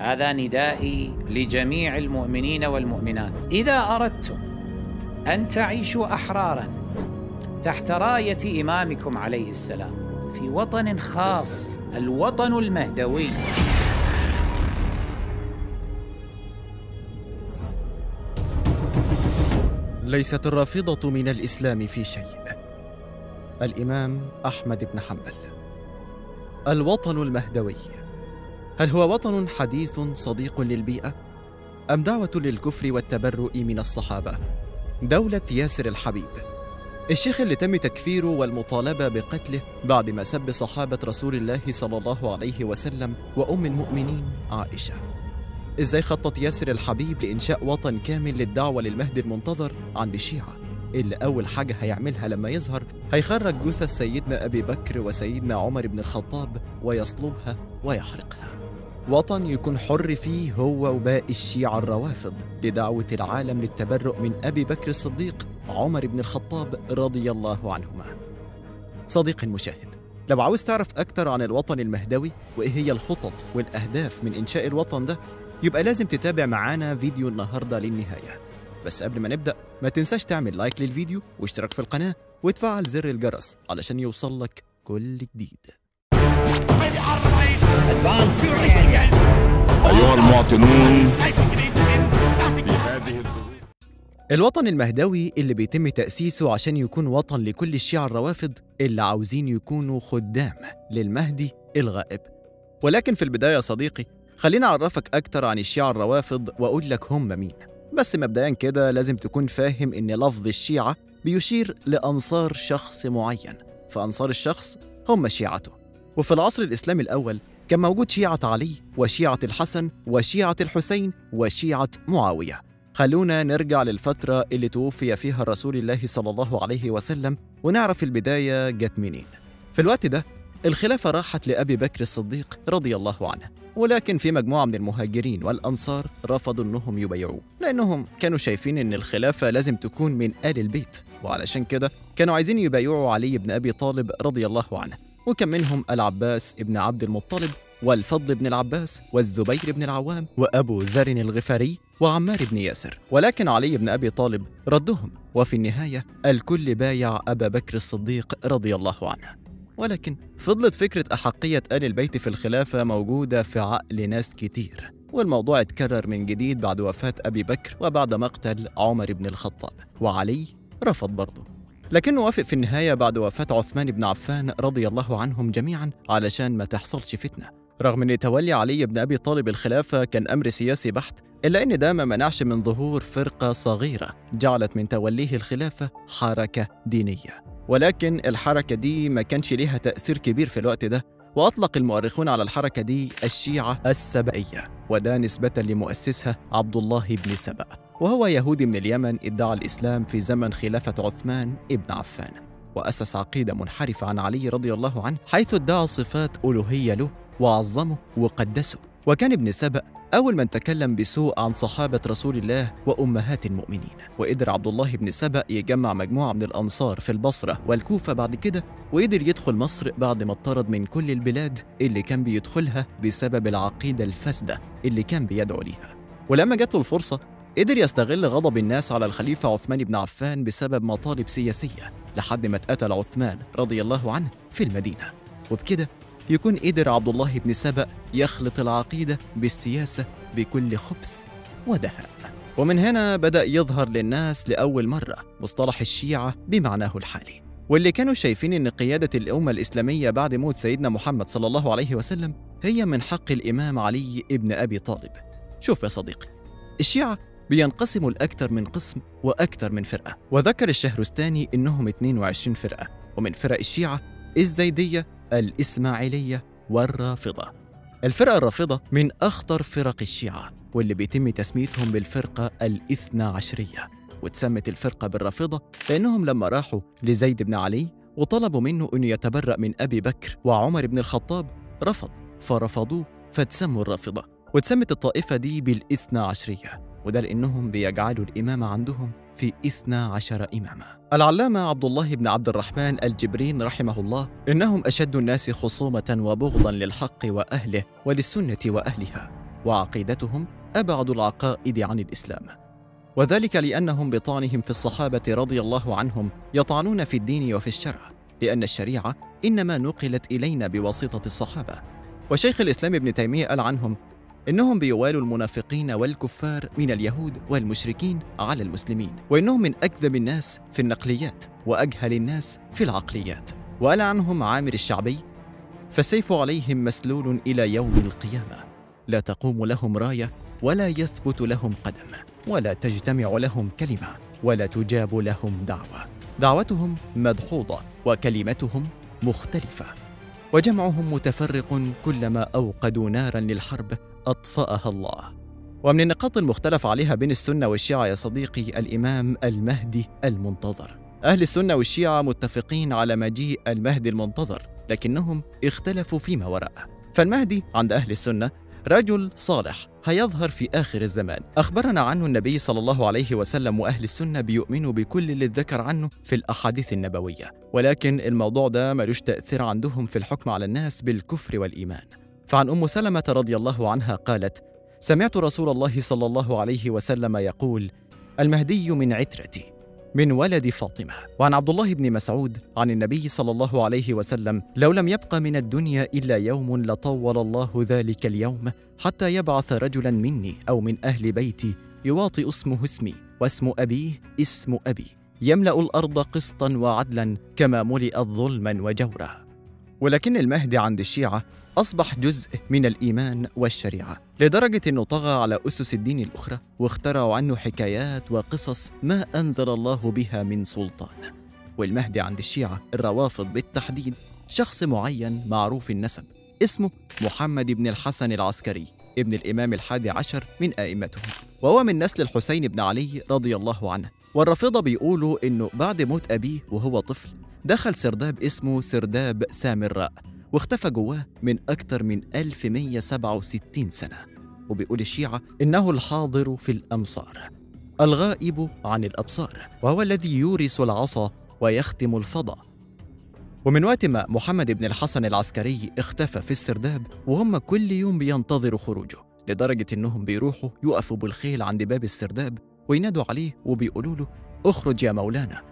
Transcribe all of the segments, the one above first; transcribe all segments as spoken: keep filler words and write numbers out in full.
هذا ندائي لجميع المؤمنين والمؤمنات، إذا أردتم أن تعيشوا أحرارا تحت راية إمامكم عليه السلام في وطن خاص، الوطن المهدوي، ليست الرافضة من الإسلام في شيء. الإمام أحمد بن حنبل. الوطن المهدوي، هل هو وطن حديث صديق للبيئة؟ أم دعوة للكفر والتبرؤ من الصحابة؟ دولة ياسر الحبيب، الشيخ اللي تم تكفيره والمطالبة بقتله بعدما سب صحابة رسول الله صلى الله عليه وسلم وأم المؤمنين عائشة. إزاي خطط ياسر الحبيب لإنشاء وطن كامل للدعوة للمهدي المنتظر عند الشيعة، اللي أول حاجة هيعملها لما يظهر هيخرج جثث سيدنا أبي بكر وسيدنا عمر بن الخطاب ويصلبها ويحرقها. وطن يكون حر فيه هو وباقي الشيعة الروافض لدعوة العالم للتبرؤ من أبي بكر الصديق، عمر بن الخطاب رضي الله عنهما. صديقي المشاهد، لو عاوز تعرف أكتر عن الوطن المهدوي وإيه هي الخطط والأهداف من إنشاء الوطن ده، يبقى لازم تتابع معانا فيديو النهاردة للنهاية. بس قبل ما نبدأ ما تنساش تعمل لايك للفيديو واشتراك في القناة وتفعل زر الجرس علشان يوصلك كل جديد. أيها المواطنون، الوطن المهدوي اللي بيتم تأسيسه عشان يكون وطن لكل الشيعة الروافض اللي عاوزين يكونوا خدام للمهدي الغائب. ولكن في البداية يا صديقي خلينا أعرفك أكتر عن الشيعة الروافض وأقول لك هم مين. بس مبدئيا كده لازم تكون فاهم إن لفظ الشيعة بيشير لأنصار شخص معين، فأنصار الشخص هم شيعته. وفي العصر الإسلامي الأول كان موجود شيعة علي وشيعة الحسن وشيعة الحسين وشيعة معاوية. خلونا نرجع للفترة اللي توفي فيها رسول الله صلى الله عليه وسلم ونعرف البداية جت منين. في الوقت ده الخلافة راحت لأبي بكر الصديق رضي الله عنه، ولكن في مجموعة من المهاجرين والأنصار رفضوا أنهم يبايعوه لأنهم كانوا شايفين أن الخلافة لازم تكون من آل البيت، وعلشان كده كانوا عايزين يبايعوا علي ابن أبي طالب رضي الله عنه، وكان منهم العباس ابن عبد المطلب والفضل بن العباس والزبير بن العوام وأبو ذر الغفاري وعمار بن ياسر. ولكن علي بن أبي طالب ردهم، وفي النهاية الكل بايع أبا بكر الصديق رضي الله عنه. ولكن فضلت فكرة أحقية آل البيت في الخلافة موجودة في عقل ناس كتير، والموضوع اتكرر من جديد بعد وفاة أبي بكر وبعد مقتل عمر بن الخطاب، وعلي رفض برضه، لكنه وافق في النهاية بعد وفاة عثمان بن عفان رضي الله عنهم جميعا علشان ما تحصلش فتنة. رغم أن تولي علي بن أبي طالب الخلافة كان أمر سياسي بحت، إلا أن ده ما منعش من ظهور فرقة صغيرة جعلت من توليه الخلافة حركة دينية. ولكن الحركة دي ما كانش ليها تأثير كبير في الوقت ده، وأطلق المؤرخون على الحركة دي الشيعة السبائية، وده نسبة لمؤسسها عبد الله بن سبأ، وهو يهودي من اليمن ادعى الإسلام في زمن خلافة عثمان بن عفان، وأسس عقيدة منحرفة عن علي رضي الله عنه حيث ادعى صفات ألوهية له وعظمه وقدسه. وكان ابن سبأ أول من تكلم بسوء عن صحابة رسول الله وأمهات المؤمنين، وقدر عبد الله بن سبأ يجمع مجموعة من الأنصار في البصرة والكوفة بعد كده، وقدر يدخل مصر بعد ما اطرد من كل البلاد اللي كان بيدخلها بسبب العقيدة الفاسدة اللي كان بيدعو ليها. ولما جات له الفرصة قدر يستغل غضب الناس على الخليفة عثمان بن عفان بسبب مطالب سياسية، لحد ما اتقتل عثمان رضي الله عنه في المدينة. وبكده يكون قدر عبد الله بن سبأ يخلط العقيدة بالسياسة بكل خبث ودهاء. ومن هنا بدأ يظهر للناس لأول مرة مصطلح الشيعة بمعناه الحالي، واللي كانوا شايفين أن قيادة الأمة الإسلامية بعد موت سيدنا محمد صلى الله عليه وسلم هي من حق الإمام علي ابن أبي طالب. شوف يا صديقي، الشيعة بينقسموا لأكثر من قسم وأكثر من فرقة، وذكر الشهرستاني أنهم اثنين وعشرين فرقة، ومن فرق الشيعة الزيدية، الإسماعيلية، والرافضة. الفرقة الرافضة من أخطر فرق الشيعة، واللي بيتم تسميتهم بالفرقة الاثنى عشرية، وتسمت الفرقة بالرافضة لأنهم لما راحوا لزيد بن علي وطلبوا منه أنه يتبرأ من أبي بكر وعمر بن الخطاب رفض، فرفضوه فتسموا الرافضة. وتسمت الطائفة دي بالاثنى عشرية، وده لأنهم بيجعلوا الإمامة عندهم في اثنى عشر إماما. العلامة عبد الله بن عبد الرحمن الجبرين رحمه الله إنهم أشد الناس خصومة وبغضا للحق وأهله وللسنة وأهلها، وعقيدتهم أبعد العقائد عن الإسلام، وذلك لأنهم بطعنهم في الصحابة رضي الله عنهم يطعنون في الدين وفي الشرع، لأن الشريعة إنما نقلت إلينا بواسطة الصحابة. وشيخ الإسلام ابن تيمية قال عنهم إنهم بيوالوا المنافقين والكفار من اليهود والمشركين على المسلمين، وإنهم من أكذب الناس في النقليات وأجهل الناس في العقليات. وقال عنهم عامر الشعبي: فالسيف عليهم مسلول إلى يوم القيامة، لا تقوم لهم راية ولا يثبت لهم قدم ولا تجتمع لهم كلمة ولا تجاب لهم دعوة، دعوتهم مدحوضة وكلمتهم مختلفة، وجمعهم متفرق كلما أوقدوا نارا للحرب أطفأها الله. ومن النقاط المختلف عليها بين السنة والشيعة يا صديقي الإمام المهدي المنتظر. أهل السنة والشيعة متفقين على مجيء المهدي المنتظر، لكنهم اختلفوا فيما وراءه. فالمهدي عند أهل السنة رجل صالح هيظهر في آخر الزمان، أخبرنا عنه النبي صلى الله عليه وسلم، وأهل السنة بيؤمنوا بكل اللي اتذكر عنه في الأحاديث النبوية، ولكن الموضوع ده ملوش تأثير عندهم في الحكم على الناس بالكفر والإيمان. فعن أم سلمة رضي الله عنها قالت: سمعت رسول الله صلى الله عليه وسلم يقول: المهدي من عترتي من ولد فاطمة. وعن عبد الله بن مسعود عن النبي صلى الله عليه وسلم: لو لم يبق من الدنيا إلا يوم لطول الله ذلك اليوم حتى يبعث رجلا مني أو من أهل بيتي يواطئ اسمه اسمي واسم أبيه اسم أبي، يملأ الأرض قسطا وعدلا كما ملئت ظلما وجورا. ولكن المهدي عند الشيعة أصبح جزء من الإيمان والشريعة، لدرجة أنه طغى على أسس الدين الأخرى واخترعوا عنه حكايات وقصص ما أنزل الله بها من سلطان. والمهدي عند الشيعة الروافض بالتحديد شخص معين معروف النسب اسمه محمد بن الحسن العسكري ابن الإمام الحادي عشر من أئمتهم، وهو من نسل الحسين بن علي رضي الله عنه. والرافضة بيقولوا أنه بعد موت أبيه وهو طفل دخل سرداب اسمه سرداب سامراء واختفى جواه من أكثر من ألف ومئة وسبعة وستين سنة. وبيقول الشيعة إنه الحاضر في الأمصار الغائب عن الأبصار، وهو الذي يورث العصا ويختم الفضاء. ومن وقت ما محمد بن الحسن العسكري اختفى في السرداب، وهم كل يوم بينتظروا خروجه، لدرجة إنهم بيروحوا يقفوا بالخيل عند باب السرداب وينادوا عليه وبيقولوا له: اخرج يا مولانا،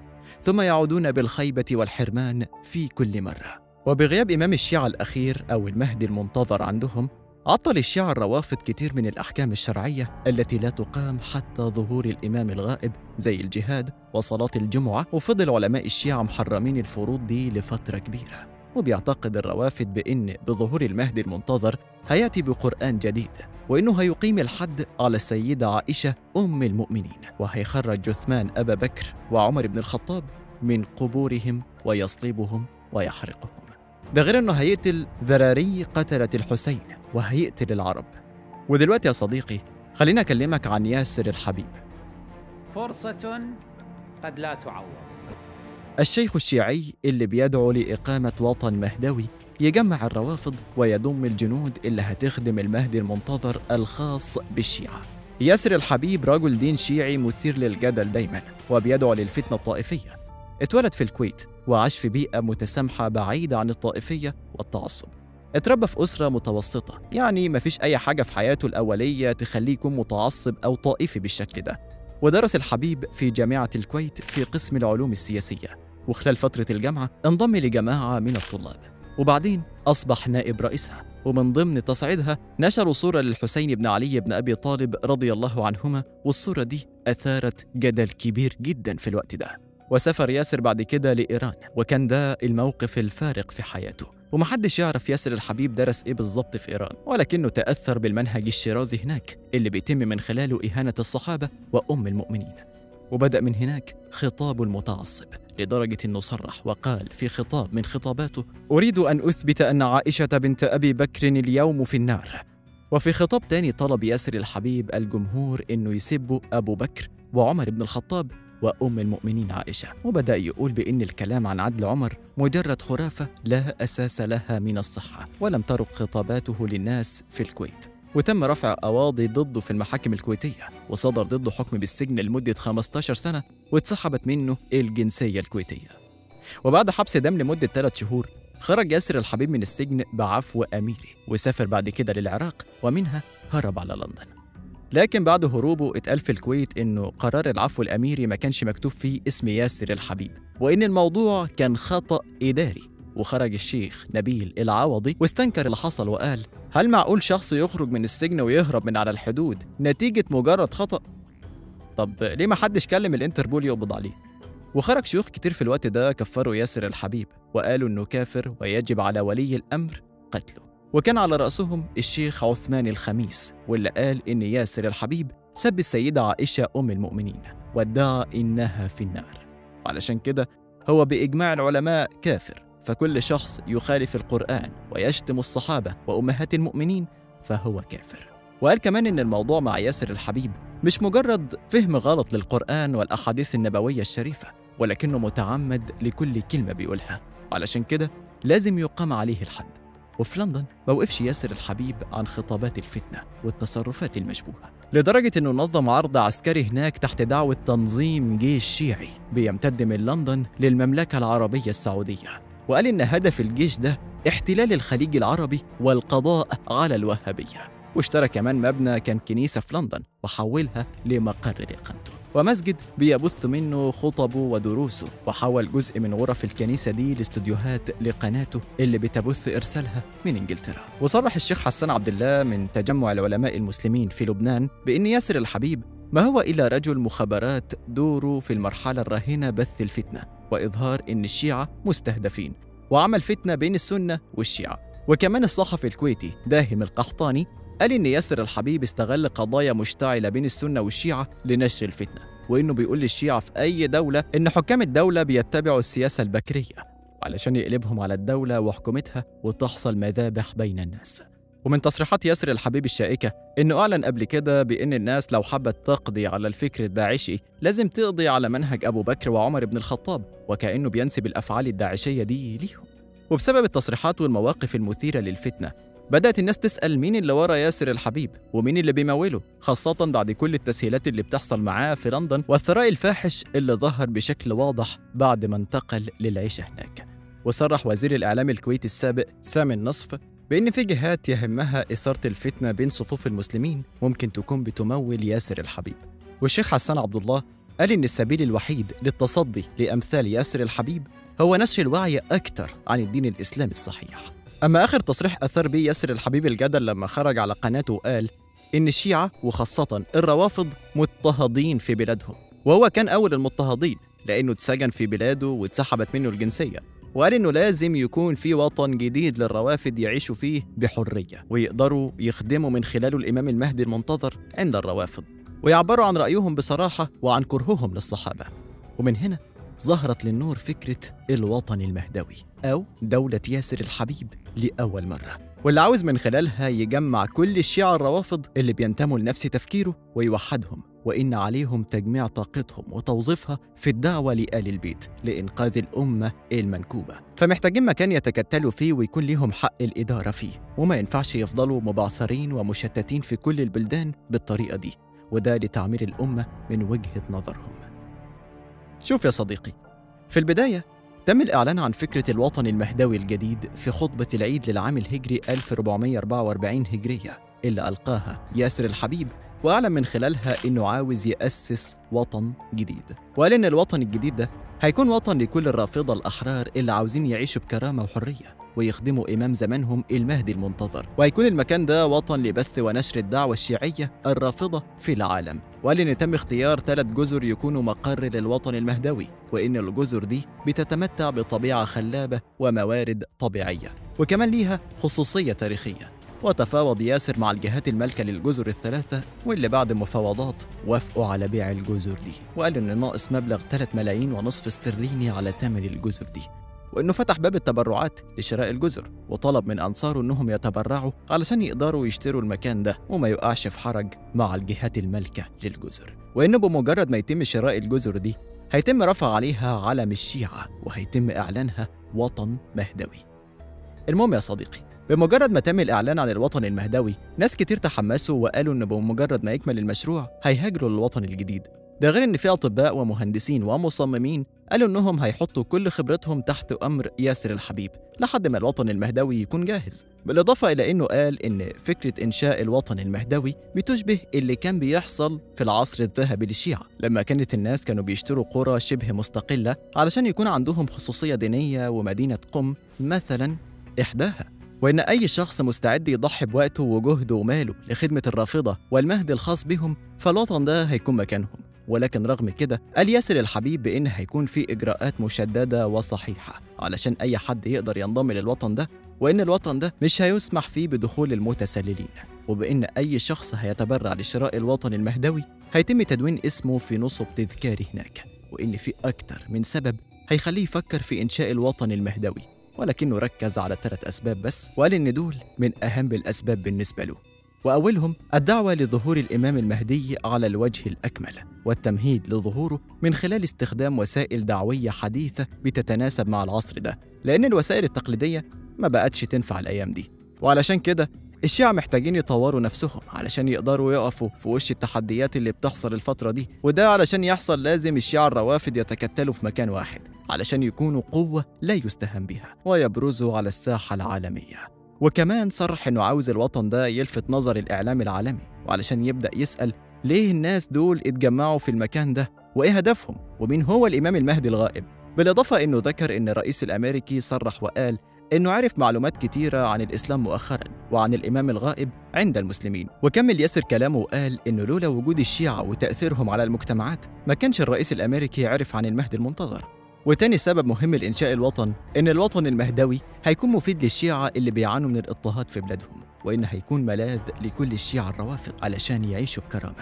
ثم يعودون بالخيبة والحرمان في كل مرة. وبغياب إمام الشيعة الأخير أو المهدي المنتظر عندهم، عطل الشيعة الروافض كتير من الأحكام الشرعية التي لا تقام حتى ظهور الإمام الغائب زي الجهاد وصلاة الجمعة، وفضل علماء الشيعة محرمين الفروض دي لفترة كبيرة. وبيعتقد الروافض بأن بظهور المهدي المنتظر هيأتي بقرآن جديد، وإنه هيقيم الحد على السيدة عائشة أم المؤمنين، وهيخرج عثمان أبا بكر وعمر بن الخطاب من قبورهم ويصلبهم ويحرقهم. ده غير انه هيقتل ذراري قتلة الحسين وهيقتل العرب. ودلوقتي يا صديقي خلينا اكلمك عن ياسر الحبيب. فرصة قد لا تعوض. الشيخ الشيعي اللي بيدعو لإقامة وطن مهدوي يجمع الروافض ويضم الجنود اللي هتخدم المهدي المنتظر الخاص بالشيعة. ياسر الحبيب رجل دين شيعي مثير للجدل دايما، وبيدعو للفتنة الطائفية. اتولد في الكويت وعاش في بيئة متسامحة بعيدة عن الطائفية والتعصب. اتربى في أسرة متوسطة، يعني مفيش أي حاجة في حياته الأولية تخليه يكون متعصب أو طائفي بالشكل ده. ودرس الحبيب في جامعة الكويت في قسم العلوم السياسية، وخلال فترة الجامعة انضم لجماعة من الطلاب، وبعدين أصبح نائب رئيسها. ومن ضمن تصعيدها نشروا صورة للحسين بن علي بن أبي طالب رضي الله عنهما، والصورة دي أثارت جدل كبير جدا في الوقت ده. وسافر ياسر بعد كده لإيران، وكان ده الموقف الفارق في حياته. ومحدش يعرف ياسر الحبيب درس إيه بالظبط في إيران، ولكنه تأثر بالمنهج الشيرازي هناك اللي بيتم من خلاله إهانة الصحابة وأم المؤمنين. وبدأ من هناك خطابه المتعصب، لدرجة أنه صرح وقال في خطاب من خطاباته: أريد أن أثبت أن عائشة بنت أبي بكر اليوم في النار. وفي خطاب تاني طلب ياسر الحبيب الجمهور أنه يسبوا أبو بكر وعمر بن الخطاب وأم المؤمنين عائشة، وبدأ يقول بأن الكلام عن عدل عمر مجرد خرافة لا أساس لها من الصحة، ولم ترق خطاباته للناس في الكويت. وتم رفع قواضي ضده في المحاكم الكويتية، وصدر ضده حكم بالسجن لمدة خمستاشر سنة، واتسحبت منه الجنسية الكويتية. وبعد حبس دم لمدة ثلاث شهور خرج ياسر الحبيب من السجن بعفو أميره، وسافر بعد كده للعراق، ومنها هرب على لندن. لكن بعد هروبه اتقال في الكويت إنه قرار العفو الأميري ما كانش مكتوب فيه اسم ياسر الحبيب، وإن الموضوع كان خطأ إداري. وخرج الشيخ نبيل العوضي واستنكر اللي حصل وقال: هل معقول شخص يخرج من السجن ويهرب من على الحدود نتيجة مجرد خطأ؟ طب ليه ما حدش كلم الانتربول يقبض عليه؟ وخرج شيوخ كتير في الوقت ده كفروا ياسر الحبيب وقالوا إنه كافر ويجب على ولي الأمر قتله، وكان على رأسهم الشيخ عثمان الخميس واللي قال إن ياسر الحبيب سب السيدة عائشة أم المؤمنين وادعى إنها في النار، وعلشان كده هو بإجماع العلماء كافر، فكل شخص يخالف القرآن ويشتم الصحابة وأمهات المؤمنين فهو كافر. وقال كمان إن الموضوع مع ياسر الحبيب مش مجرد فهم غلط للقرآن والأحاديث النبوية الشريفة، ولكنه متعمد لكل كلمة بيقولها، علشان كده لازم يقام عليه الحد. وفي لندن ما وقفش ياسر الحبيب عن خطابات الفتنة والتصرفات المشبوهة، لدرجة إنه نظم عرض عسكري هناك تحت دعوة تنظيم جيش شيعي بيمتد من لندن للمملكة العربية السعودية، وقال إن هدف الجيش ده احتلال الخليج العربي والقضاء على الوهابية، واشترى كمان مبنى كان كنيسة في لندن وحولها لمقر لإقامته، ومسجد بيبث منه خطبه ودروسه، وحول جزء من غرف الكنيسة دي لاستوديوهات لقناته اللي بتبث إرسالها من إنجلترا. وصرح الشيخ حسان عبد الله من تجمع العلماء المسلمين في لبنان بإن ياسر الحبيب ما هو إلا رجل مخابرات دوره في المرحلة الراهنة بث الفتنة وإظهار إن الشيعة مستهدفين، وعمل فتنة بين السنة والشيعة. وكمان الصحفي الكويتي داهم القحطاني قال إن ياسر الحبيب استغل قضايا مشتعلة بين السنة والشيعة لنشر الفتنة، وإنه بيقول للشيعة في أي دولة إن حكام الدولة بيتبعوا السياسة البكرية علشان يقلبهم على الدولة وحكومتها وتحصل مذابح بين الناس. ومن تصريحات ياسر الحبيب الشائكة إنه أعلن قبل كده بإن الناس لو حبت تقضي على الفكر الداعشي لازم تقضي على منهج أبو بكر وعمر بن الخطاب، وكأنه بينسب الأفعال الداعشية دي ليهم. وبسبب التصريحات والمواقف المثيرة للفتنة بدأت الناس تسأل مين اللي ورا ياسر الحبيب ومين اللي بيموله، خاصة بعد كل التسهيلات اللي بتحصل معاه في لندن والثراء الفاحش اللي ظهر بشكل واضح بعد ما انتقل للعيش هناك. وصرح وزير الإعلام الكويتي السابق سامي النصف بإن في جهات يهمها إثارة الفتنة بين صفوف المسلمين ممكن تكون بتمول ياسر الحبيب. والشيخ حسان عبد الله قال إن السبيل الوحيد للتصدي لأمثال ياسر الحبيب هو نشر الوعي أكتر عن الدين الإسلامي الصحيح. أما آخر تصريح أثار به ياسر الحبيب الجدل لما خرج على قناته وقال إن الشيعة وخاصة الروافض مضطهدين في بلادهم، وهو كان أول المضطهدين لأنه اتسجن في بلاده واتسحبت منه الجنسية، وقال إنه لازم يكون في وطن جديد للروافد يعيشوا فيه بحرية ويقدروا يخدموا من خلاله الإمام المهدي المنتظر عند الروافض، ويعبروا عن رأيهم بصراحة وعن كرههم للصحابة. ومن هنا ظهرت للنور فكرة الوطن المهدوي أو دولة ياسر الحبيب لأول مرة، واللي عاوز من خلالها يجمع كل الشيعة الروافض اللي بينتموا لنفس تفكيره ويوحدهم، وإن عليهم تجميع طاقتهم وتوظيفها في الدعوة لآل البيت لإنقاذ الأمة المنكوبة، فمحتاجين مكان يتكتلوا فيه ويكون ليهم حق الإدارة فيه، وما ينفعش يفضلوا مبعثرين ومشتتين في كل البلدان بالطريقة دي، وده لتعمير الأمة من وجهة نظرهم. شوف يا صديقي، في البداية تم الإعلان عن فكرة الوطن المهدوي الجديد في خطبة العيد للعام الهجري ألف وأربعمائة وأربعة وأربعين هجرية اللي ألقاها ياسر الحبيب، وأعلن من خلالها إنه عاوز يأسس وطن جديد، وقال إن الوطن الجديد ده هيكون وطن لكل الرافضة الأحرار اللي عاوزين يعيشوا بكرامة وحرية ويخدموا إمام زمانهم المهدي المنتظر، وهيكون المكان ده وطن لبث ونشر الدعوة الشيعية الرافضة في العالم. وقال إن تم اختيار ثلاث جزر يكونوا مقر للوطن المهدوي، وإن الجزر دي بتتمتع بطبيعة خلابة وموارد طبيعية، وكمان ليها خصوصية تاريخية. وتفاوض ياسر مع الجهات المالكة للجزر الثلاثة، واللي بعد مفاوضات وافقوا على بيع الجزر دي، وقالوا إن ناقص مبلغ ثلاثة ملايين ونصف استرليني على ثمن الجزر دي، وإنه فتح باب التبرعات لشراء الجزر، وطلب من أنصاره إنهم يتبرعوا علشان يقدروا يشتروا المكان ده وما يقعش في حرج مع الجهات المالكة للجزر، وإنه بمجرد ما يتم شراء الجزر دي هيتم رفع عليها علم الشيعة وهيتم إعلانها وطن مهدوي. المهم يا صديقي، بمجرد ما تم الإعلان عن الوطن المهدوي ناس كتير تحمسوا وقالوا إن بمجرد ما يكمل المشروع هيهاجروا للوطن الجديد، ده غير ان في اطباء ومهندسين ومصممين قالوا انهم هيحطوا كل خبرتهم تحت امر ياسر الحبيب لحد ما الوطن المهدوي يكون جاهز، بالاضافه الى انه قال ان فكره انشاء الوطن المهدوي بتشبه اللي كان بيحصل في العصر الذهبي للشيعة لما كانت الناس كانوا بيشتروا قرى شبه مستقله علشان يكون عندهم خصوصيه دينيه، ومدينه قم مثلا احداها. وإن أي شخص مستعد يضحي بوقته وجهده وماله لخدمة الرافضة والمهد الخاص بهم فالوطن ده هيكون مكانهم. ولكن رغم كده قال ياسر الحبيب بإن هيكون في إجراءات مشددة وصحيحة علشان أي حد يقدر ينضم للوطن ده، وإن الوطن ده مش هيسمح فيه بدخول المتسللين، وبإن أي شخص هيتبرع لشراء الوطن المهدوي هيتم تدوين اسمه في نصب تذكاري هناك، وإن في أكتر من سبب هيخليه يفكر في إنشاء الوطن المهدوي، ولكنه ركز على ثلاث أسباب بس وقال إن دول من أهم الأسباب بالنسبة له. وأولهم الدعوة لظهور الإمام المهدي على الوجه الأكمل والتمهيد لظهوره من خلال استخدام وسائل دعوية حديثة بتتناسب مع العصر ده، لأن الوسائل التقليدية ما بقتش تنفع الأيام دي. وعلشان كده الشيعة محتاجين يطوروا نفسهم علشان يقدروا يقفوا في وش التحديات اللي بتحصل الفترة دي، وده علشان يحصل لازم الشيعة الروافد يتكتلوا في مكان واحد علشان يكونوا قوة لا يستهان بها ويبرزوا على الساحة العالمية. وكمان صرح إنه عاوز الوطن ده يلفت نظر الإعلام العالمي وعلشان يبدأ يسأل ليه الناس دول اتجمعوا في المكان ده وإيه هدفهم ومين هو الإمام المهدي الغائب. بالإضافة إنه ذكر إن الرئيس الأمريكي صرح وقال إنه عرف معلومات كتيرة عن الإسلام مؤخراً وعن الإمام الغائب عند المسلمين. وكمل ياسر كلامه وقال إنه لولا وجود الشيعة وتأثيرهم على المجتمعات ما كانش الرئيس الأمريكي عرف عن المهدي المنتظر. وتاني سبب مهم لإنشاء الوطن إن الوطن المهدوي هيكون مفيد للشيعة اللي بيعانوا من الاضطهاد في بلادهم، وإن هيكون ملاذ لكل الشيعة الروافض علشان يعيشوا بكرامة،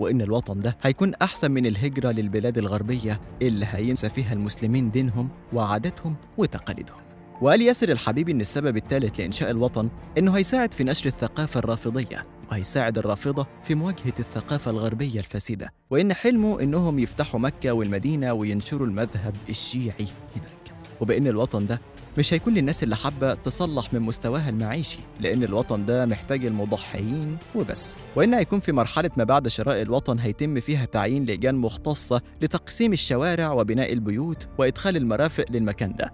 وإن الوطن ده هيكون أحسن من الهجرة للبلاد الغربية اللي هينسى فيها المسلمين دينهم وعاداتهم وتقاليدهم. وقال ياسر الحبيب إن السبب الثالث لإنشاء الوطن إنه هيساعد في نشر الثقافة الرافضية وهيساعد الرافضة في مواجهة الثقافة الغربية الفاسدة، وإن حلمه إنهم يفتحوا مكة والمدينة وينشروا المذهب الشيعي هناك، وبإن الوطن ده مش هيكون للناس اللي حابة تصلح من مستواها المعيشي لأن الوطن ده محتاج المضحيين وبس، وإن هيكون في مرحلة ما بعد شراء الوطن هيتم فيها تعيين لجان مختصة لتقسيم الشوارع وبناء البيوت وإدخال المرافق للمكان ده.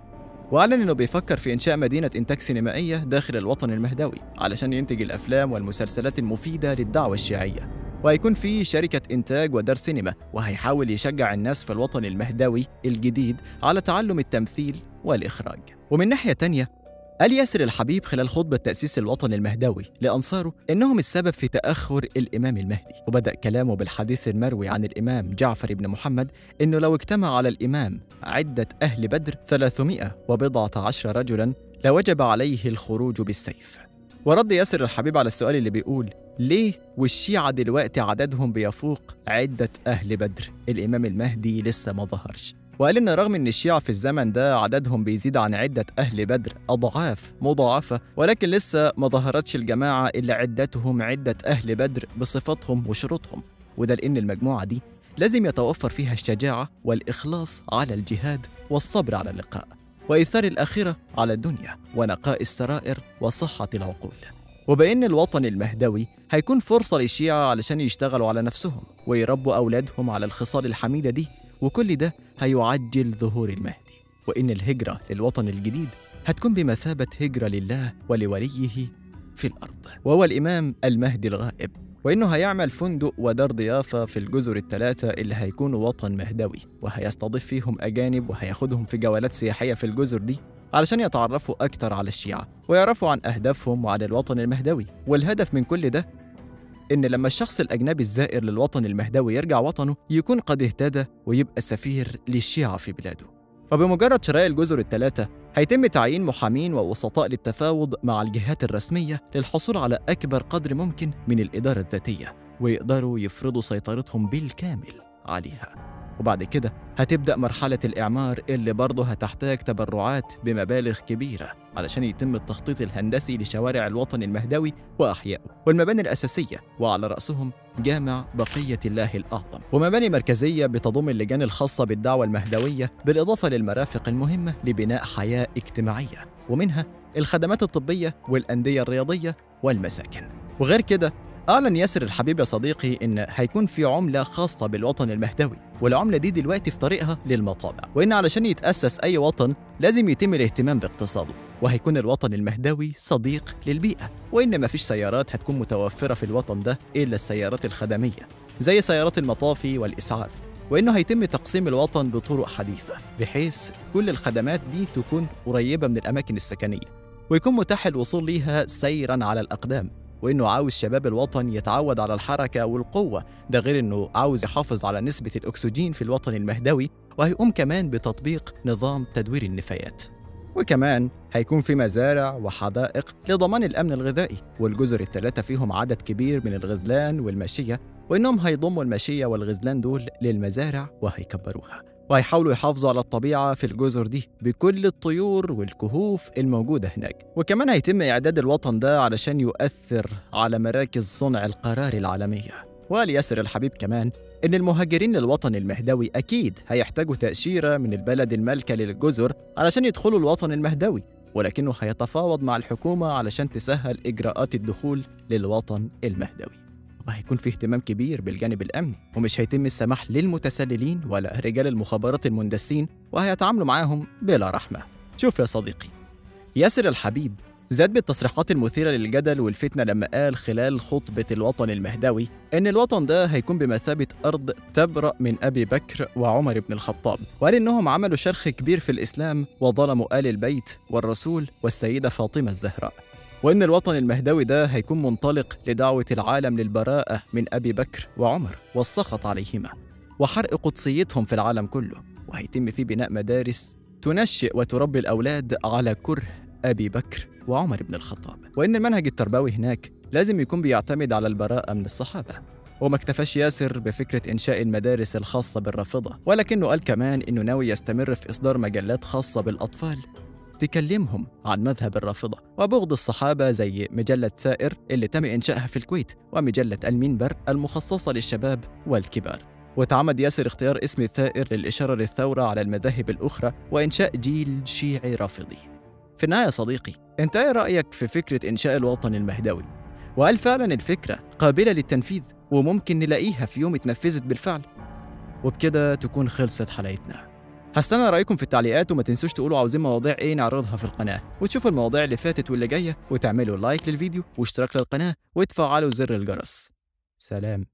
وأعلن إنه بيفكر في إنشاء مدينة إنتاج سينمائية داخل الوطن المهدوي علشان ينتج الأفلام والمسلسلات المفيدة للدعوة الشيعية، وهيكون في شركة إنتاج ودار سينما، وهيحاول يشجع الناس في الوطن المهدوي الجديد على تعلم التمثيل والإخراج. ومن ناحية تانية قال ياسر الحبيب خلال خطبة تأسيس الوطن المهدوي لأنصاره إنهم السبب في تأخر الإمام المهدي، وبدأ كلامه بالحديث المروي عن الإمام جعفر بن محمد إنه لو اجتمع على الإمام عدة أهل بدر ثلاثمائة وبضعة عشر رجلاً لوجب عليه الخروج بالسيف. ورد ياسر الحبيب على السؤال اللي بيقول ليه والشيعة دلوقتي عددهم بيفوق عدة أهل بدر الإمام المهدي لسه ما ظهرش، وقال إن رغم إن الشيعة في الزمن ده عددهم بيزيد عن عدة أهل بدر أضعاف مضاعفة، ولكن لسه ما ظهرتش الجماعة إلا عدتهم عدة أهل بدر بصفتهم وشروطهم، وده لأن المجموعة دي لازم يتوفر فيها الشجاعة والإخلاص على الجهاد والصبر على اللقاء وإيثار الآخرة على الدنيا ونقاء السرائر وصحة العقول. وبإن الوطن المهدوي هيكون فرصة للشيعة علشان يشتغلوا على نفسهم ويربوا أولادهم على الخصال الحميدة دي، وكل ده هيعجل ظهور المهدي. وإن الهجرة للوطن الجديد هتكون بمثابة هجرة لله ولوليه في الأرض وهو الإمام المهدي الغائب، وإنه هيعمل فندق ودار ضيافة في الجزر الثلاثة اللي هيكونوا وطن مهدوي، وهيستضيف فيهم أجانب وهياخدهم في جولات سياحية في الجزر دي علشان يتعرفوا أكتر على الشيعة ويعرفوا عن أهدافهم وعن الوطن المهدوي. والهدف من كل ده إن لما الشخص الأجنبي الزائر للوطن المهدوي يرجع وطنه يكون قد اهتدى ويبقى سفير للشيعة في بلاده. وبمجرد شراء الجزر الثلاثة هيتم تعيين محامين ووسطاء للتفاوض مع الجهات الرسمية للحصول على أكبر قدر ممكن من الإدارة الذاتية ويقدروا يفرضوا سيطرتهم بالكامل عليها. وبعد كده هتبدأ مرحلة الإعمار اللي برضه هتحتاج تبرعات بمبالغ كبيرة علشان يتم التخطيط الهندسي لشوارع الوطن المهدوي وأحيائه والمباني الأساسية، وعلى رأسهم جامع بقية الله الأعظم ومباني مركزية بتضم اللجان الخاصة بالدعوة المهدوية بالإضافة للمرافق المهمة لبناء حياة اجتماعية ومنها الخدمات الطبية والأندية الرياضية والمساكن. وغير كده أعلن ياسر الحبيب يا صديقي إن هيكون في عملة خاصة بالوطن المهدوي، والعملة دي دلوقتي في طريقها للمطابع، وإن علشان يتأسس أي وطن لازم يتم الاهتمام باقتصاده، وهيكون الوطن المهدوي صديق للبيئة، وإن مفيش سيارات هتكون متوفرة في الوطن ده إلا السيارات الخدمية زي سيارات المطافي والإسعاف، وإنه هيتم تقسيم الوطن بطرق حديثة بحيث كل الخدمات دي تكون قريبة من الأماكن السكنية ويكون متاح الوصول ليها سيراً على الأقدام، وإنه عاوز شباب الوطن يتعود على الحركة والقوة، ده غير إنه عاوز يحافظ على نسبة الأكسجين في الوطن المهدوي، وهيقوم كمان بتطبيق نظام تدوير النفايات، وكمان هيكون في مزارع وحدائق لضمان الأمن الغذائي، والجزر الثلاثة فيهم عدد كبير من الغزلان والماشية، وإنهم هيضموا الماشية والغزلان دول للمزارع وهيكبروها، وهيحاولوا يحافظوا على الطبيعة في الجزر دي بكل الطيور والكهوف الموجودة هناك، وكمان هيتم إعداد الوطن ده علشان يؤثر على مراكز صنع القرار العالمية. وقال ياسر الحبيب كمان إن المهاجرين للوطن المهدوي أكيد هيحتاجوا تأشيرة من البلد المالكة للجزر علشان يدخلوا الوطن المهدوي، ولكنه هيتفاوض مع الحكومة علشان تسهل إجراءات الدخول للوطن المهدوي. وهيكون في اهتمام كبير بالجانب الأمني، ومش هيتم السماح للمتسللين ولا رجال المخابرات المندسين، وهيتعاملوا معاهم بلا رحمة. شوف يا صديقي، ياسر الحبيب زاد بالتصريحات المثيرة للجدل والفتنة لما قال خلال خطبة الوطن المهدوي إن الوطن ده هيكون بمثابة أرض تبرأ من أبي بكر وعمر بن الخطاب، وقال إنهم عملوا شرخ كبير في الإسلام وظلموا آل البيت والرسول والسيدة فاطمة الزهراء، وإن الوطن المهدوي ده هيكون منطلق لدعوة العالم للبراءة من أبي بكر وعمر والسخط عليهما وحرق قدسيتهم في العالم كله، وهيتم فيه بناء مدارس تنشئ وتربي الأولاد على كره أبي بكر وعمر بن الخطاب، وإن المنهج التربوي هناك لازم يكون بيعتمد على البراءة من الصحابة. وما اكتفاش ياسر بفكرة إنشاء المدارس الخاصة بالرافضة، ولكنه قال كمان إنه ناوي يستمر في إصدار مجلات خاصة بالأطفال تكلمهم عن مذهب الرافضة وبغض الصحابة، زي مجلة ثائر اللي تم إنشائها في الكويت ومجلة المنبر المخصصة للشباب والكبار. وتعمد ياسر اختيار اسم الثائر للإشارة للثورة على المذاهب الأخرى وإنشاء جيل شيعي رافضي. في النهاية صديقي، انت ايه رأيك في فكرة إنشاء الوطن المهدوي؟ وهل فعلا الفكرة قابلة للتنفيذ وممكن نلاقيها في يوم اتنفذت بالفعل؟ وبكده تكون خلصت حلقتنا. هستنى رأيكم في التعليقات، وما تنسوش تقولوا عاوزين مواضيع ايه نعرضها في القناة، وتشوفوا المواضيع اللي فاتت واللي جاية، وتعملوا لايك للفيديو واشتراك للقناة وتفعلوا زر الجرس. سلام.